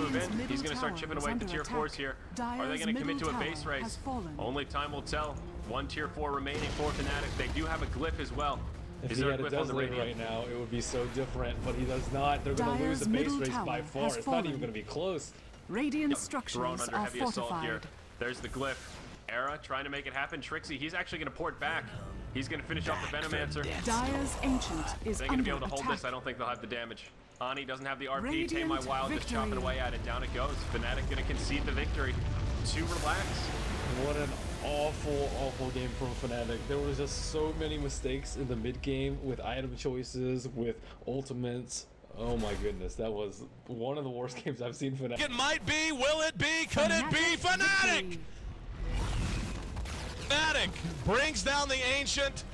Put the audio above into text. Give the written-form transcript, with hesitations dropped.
move in. He's going to start chipping away at the tier 4s here. Are they going to commit to a base race? Only time will tell. One tier 4 remaining for Fnatic. They do have a glyph as well. If he had a Desert right now, it would be so different, but he does not. They're going to lose the base race by far. It's not even going to be close. Radiant structures are fortified. Here. There's the glyph. Era trying to make it happen. Trixie, he's actually going to port back. He's going to finish off the Venomancer. Dire's Ancient is They're going to be able to hold this. I don't think they'll have the damage. Ani doesn't have the RP. Radiant Tame My Wild just chopping away at it. Down it goes. Fnatic going to concede the victory. To relax. What an awful, awful game from Fnatic. There was just so many mistakes in the mid game with item choices, with ultimates. Oh my goodness, that was one of the worst games I've seen Fnatic. It might be, will it be, could it be Fnatic? Fnatic brings down the Ancient.